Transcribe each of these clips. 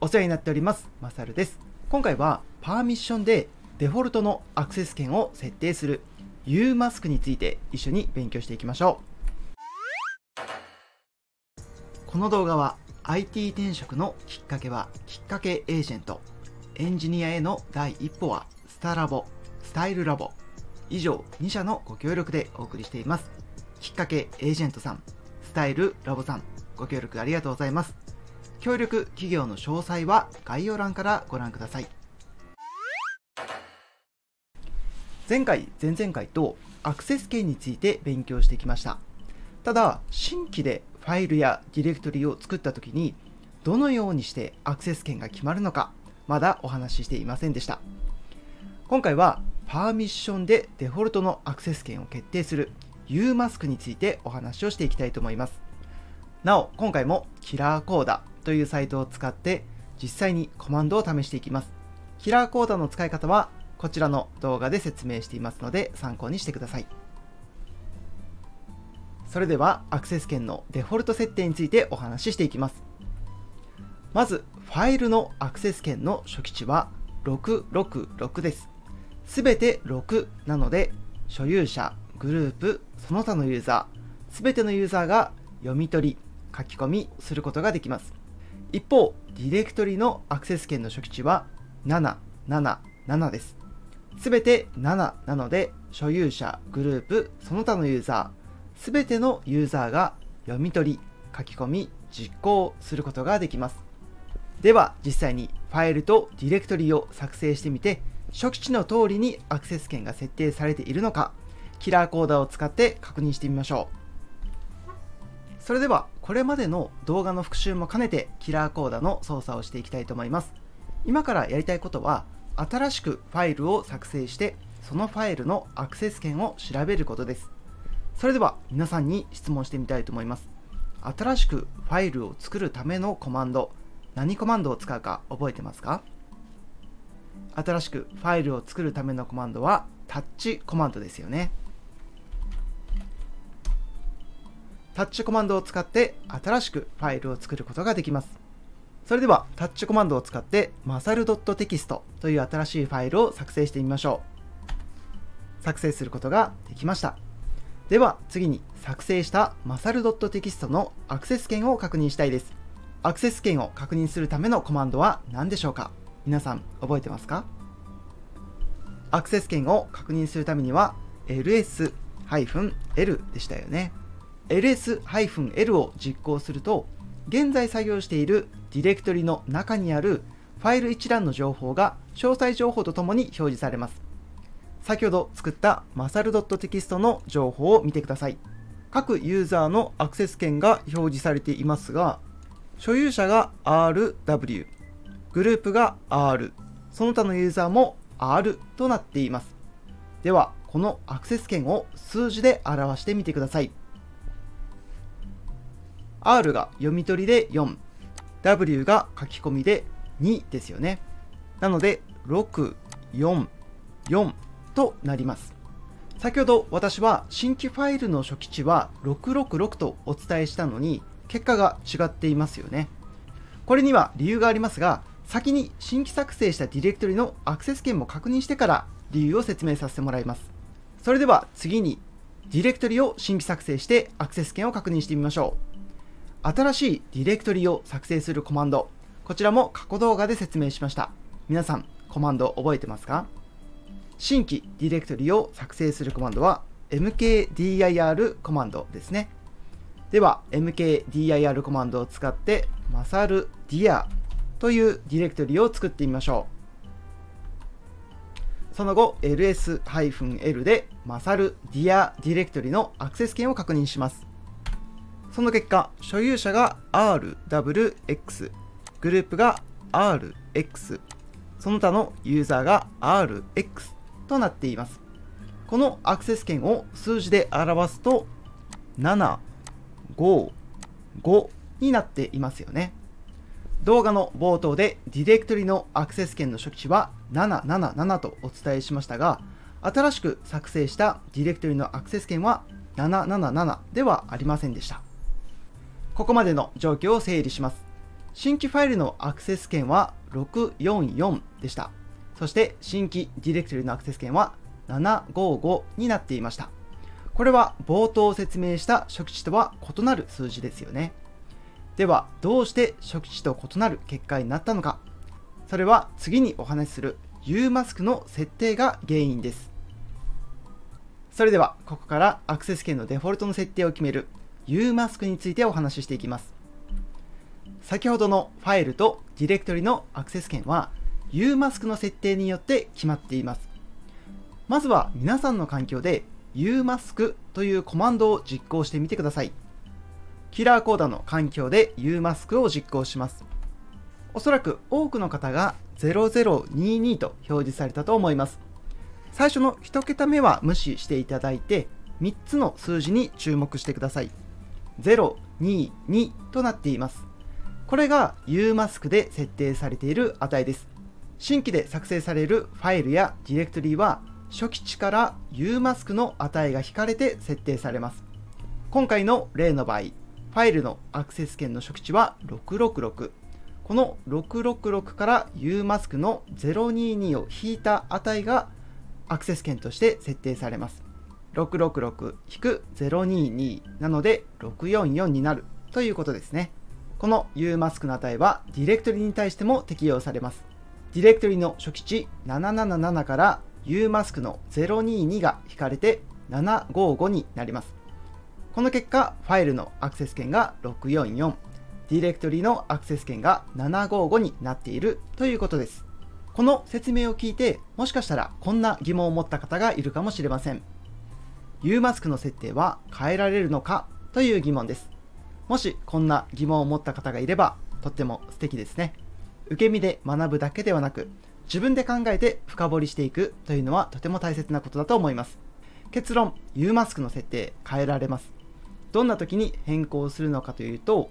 お世話になっております。マサルです。今回はパーミッションでデフォルトのアクセス権を設定する umask について一緒に勉強していきましょう。この動画は IT 転職のきっかけはきっかけエージェント、エンジニアへの第一歩はスタラボ、スタイルラボ、以上2社のご協力でお送りしています。きっかけエージェントさん、スタイルラボさん、ご協力ありがとうございます。協力企業の詳細は概要欄からご覧ください。前回、前々回とアクセス権について勉強してきました。ただ、新規でファイルやディレクトリを作ったときに、どのようにしてアクセス権が決まるのか、まだお話ししていませんでした。今回は、パーミッションでデフォルトのアクセス権を決定する umask についてお話をしていきたいと思います。なお、今回もキラーコーダというサイトを使って実際にコマンドを試していきます。キラーコーダの使い方はこちらの動画で説明していますので参考にしてください。それではアクセス権のデフォルト設定についてお話ししていきます。まずファイルのアクセス権の初期値は666です。すべて6なので所有者、グループ、その他のユーザー、すべてのユーザーが読み取り、書き込みすることができます。一方、ディレクトリのアクセス権の初期値は777です。すべて7なので、所有者、グループ、その他のユーザー、すべてのユーザーが読み取り、書き込み、実行することができます。では、実際にファイルとディレクトリを作成してみて、初期値の通りにアクセス権が設定されているのか、キラーコーダを使って確認してみましょう。それではこれまでの動画の復習も兼ねてキラーコーダの操作をしていきたいと思います。今からやりたいことは新しくファイルを作成してそのファイルのアクセス権を調べることです。それでは皆さんに質問してみたいと思います。新しくファイルを作るためのコマンド、何コマンドを使うか覚えてますか？新しくファイルを作るためのコマンドはタッチコマンドですよね。タッチコマンドを使って新しくファイルを作ることができます。それではタッチコマンドを使ってmasal.text という新しいファイルを作成してみましょう。作成することができました。では次に作成したmasal.text のアクセス権を確認したいです。アクセス権を確認するためのコマンドは何でしょうか？皆さん覚えてますか？アクセス権を確認するためには ls-l でしたよね。ls-l を実行すると、現在作業しているディレクトリの中にあるファイル一覧の情報が詳細情報とともに表示されます。先ほど作ったmasal.text の情報を見てください。各ユーザーのアクセス権が表示されていますが、所有者が RW、グループが R、その他のユーザーも R となっています。では、このアクセス権を数字で表してみてください。R が読み取りで4、W が書き込みで2ですよね。なので、6、4、4となります。先ほど私は新規ファイルの初期値は666とお伝えしたのに、結果が違っていますよね。これには理由がありますが、先に新規作成したディレクトリのアクセス権も確認してから理由を説明させてもらいます。それでは次に、ディレクトリを新規作成してアクセス権を確認してみましょう。新しいディレクトリを作成するコマンド、こちらも過去動画で説明しました。皆さんコマンド覚えてますか？新規ディレクトリを作成するコマンドは mkdir コマンドですね。では mkdir コマンドを使ってmasal.dir というディレクトリを作ってみましょう。その後 ls-l で masal.dir ディレクトリのアクセス権を確認します。その結果、所有者が RWX、グループが RX、その他のユーザーが RX となっています。このアクセス権を数字で表すと、7、5、5になっていますよね。動画の冒頭でディレクトリのアクセス権の初期値は777とお伝えしましたが、新しく作成したディレクトリのアクセス権は777ではありませんでした。ここまでの状況を整理します。新規ファイルのアクセス権は644でした。そして新規ディレクトリのアクセス権は755になっていました。これは冒頭説明した触知とは異なる数字ですよね。ではどうして触知と異なる結果になったのか。それは次にお話しする umask の設定が原因です。それではここからアクセス権のデフォルトの設定を決める umask についてお話ししていきます。先ほどのファイルとディレクトリのアクセス権は umask の設定によって決まっています。まずは皆さんの環境でumask というコマンドを実行してみてください。キラーコーダの環境で umask を実行します。おそらく多くの方が0022と表示されたと思います。最初の1桁目は無視していただいて、3つの数字に注目してください。022となっています。これが umask で設定されている値です。新規で作成されるファイルやディレクトリは初期値から umask の値が引かれて設定されます。今回の例の場合、ファイルのアクセス権の初期値は666。この666から umask の022を引いた値がアクセス権として設定されます。666-022 なので644になるということですね。この umask の値はディレクトリに対しても適用されます。ディレクトリの初期値777からumask の022が引かれて755になります。この結果、ファイルのアクセス権が644、ディレクトリのアクセス権が755になっているということです。この説明を聞いて、もしかしたらこんな疑問を持った方がいるかもしれません。umask の設定は変えられるのかという疑問です。もしこんな疑問を持った方がいれば、とっても素敵ですね。受け身で学ぶだけではなく、自分で考えて深掘りしていくというのはとても大切なことだと思います。結論、umask の設定変えられます。どんな時に変更するのかというと、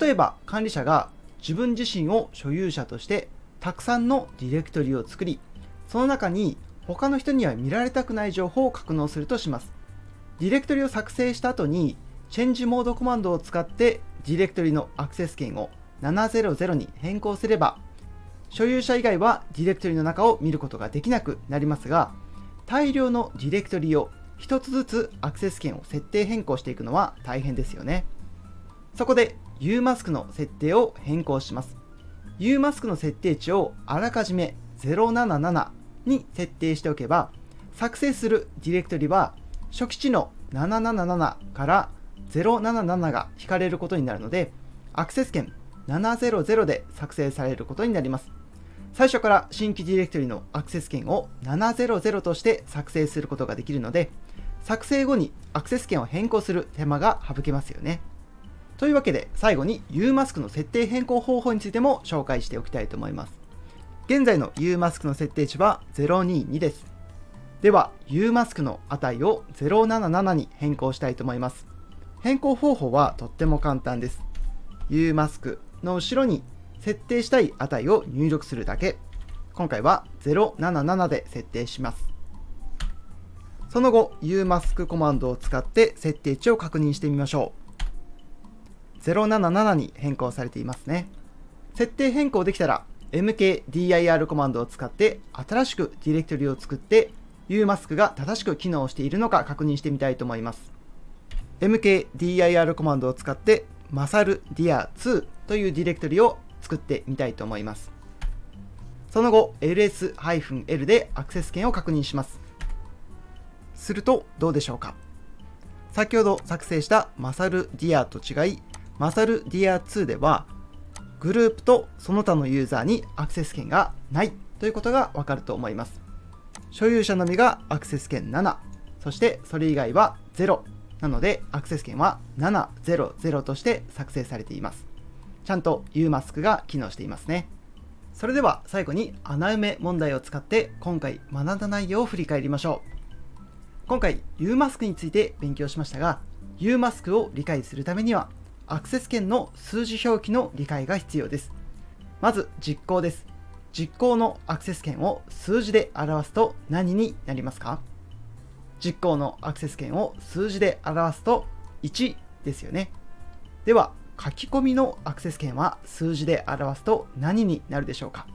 例えば管理者が自分自身を所有者としてたくさんのディレクトリを作り、その中に他の人には見られたくない情報を格納するとします。ディレクトリを作成した後に、チェンジモードコマンドを使ってディレクトリのアクセス権を700に変更すれば、所有者以外はディレクトリの中を見ることができなくなりますが、大量のディレクトリを1つずつアクセス権を設定変更していくのは大変ですよね。そこで umask の設定を変更します。umask の設定値をあらかじめ077に設定しておけば、作成するディレクトリは初期値の777から077が引かれることになるので、アクセス権700で作成されることになります。最初から新規ディレクトリのアクセス権を700として作成することができるので、作成後にアクセス権を変更する手間が省けますよね。というわけで最後に umask の設定変更方法についても紹介しておきたいと思います。現在の umask の設定値は022です。では umask の値を077に変更したいと思います。変更方法はとっても簡単です。umask の後ろに設定したい値を入力するだけ。今回は077で設定します。その後、umask コマンドを使って設定値を確認してみましょう。077に変更されていますね。設定変更できたら、mkdir コマンドを使って新しくディレクトリを作って、umask が正しく機能しているのか確認してみたいと思います。mkdir コマンドを使って、masaldir2 というディレクトリを作ってみたいと思います。その後 ls-l でアクセス権を確認します。するとどうでしょうか。先ほど作成したマサルディアと違い、マサルディア2ではグループとその他のユーザーにアクセス権がないということがわかると思います。所有者のみがアクセス権7、そしてそれ以外は0なのでアクセス権は700として作成されています。ちゃんと umask が機能していますね。それでは最後に穴埋め問題を使って今回学んだ内容を振り返りましょう。今回 umask について勉強しましたが、 umask を理解するためにはアクセス権の数字表記の理解が必要です。まず実行です。実行のアクセス権を数字で表すと何になりますか？実行のアクセス権を数字で表すと1ですよね。では書き込みのアクセス権は数字で表すと何になるでしょうか。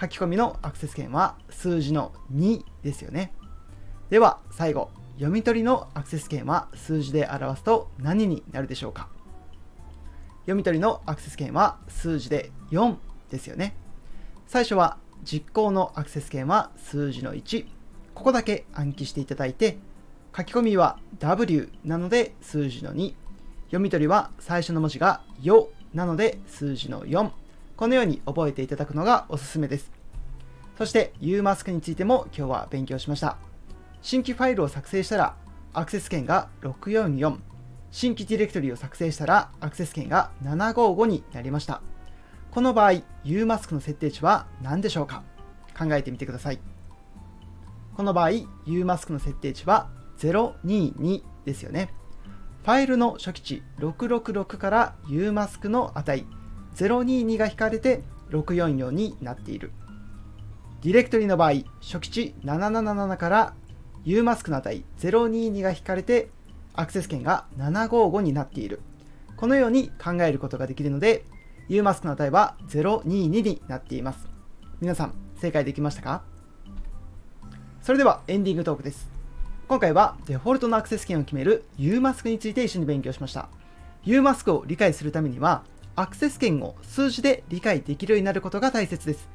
書き込みのアクセス権は数字の2ですよね。では最後、読み取りのアクセス権は数字で表すと何になるでしょうか。読み取りのアクセス権は数字で4ですよね。最初は実行のアクセス権は数字の1。ここだけ暗記していただいて、書き込みは W なので数字の2。読み取りは最初の文字がよなので数字の4。このように覚えていただくのがおすすめです。そして umask についても今日は勉強しました。新規ファイルを作成したらアクセス権が644。新規ディレクトリを作成したらアクセス権が755になりました。この場合、umask の設定値は何でしょうか？考えてみてください。この場合、umask の設定値は022ですよね。ファイルの初期値666から umask の値022が引かれて644になっている。ディレクトリの場合、初期値777から umask の値022が引かれてアクセス権が755になっている。このように考えることができるので、umask の値は022になっています。皆さん、正解できましたか？それではエンディングトークです。今回はデフォルトのアクセス権を決める umask について一緒に勉強しました。umask を理解するためには、アクセス権を数字で理解できるようになることが大切です。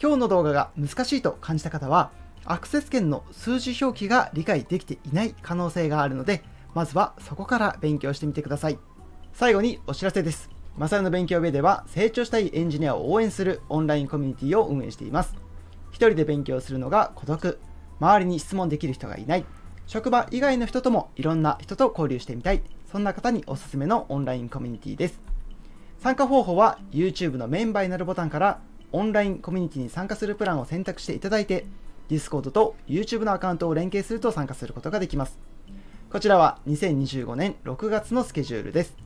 今日の動画が難しいと感じた方は、アクセス権の数字表記が理解できていない可能性があるので、まずはそこから勉強してみてください。最後にお知らせです。マサルの勉強ウェイでは、成長したいエンジニアを応援するオンラインコミュニティを運営しています。一人で勉強するのが孤独、周りに質問できる人がいない、職場以外の人ともいろんな人と交流してみたい、そんな方におすすめのオンラインコミュニティです。参加方法は YouTube のメンバーになるボタンからオンラインコミュニティに参加するプランを選択していただいて、Discord と YouTube のアカウントを連携すると参加することができます。こちらは2025年6月のスケジュールです。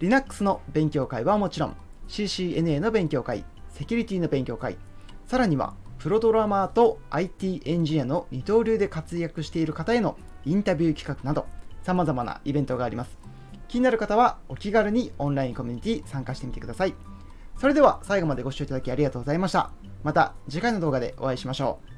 Linux の勉強会はもちろん、CCNA の勉強会、セキュリティの勉強会、さらにはプロドラマーと IT エンジニアの二刀流で活躍している方へのインタビュー企画など、様々なイベントがあります。気になる方はお気軽にオンラインコミュニティ参加してみてください。それでは最後までご視聴いただきありがとうございました。また次回の動画でお会いしましょう。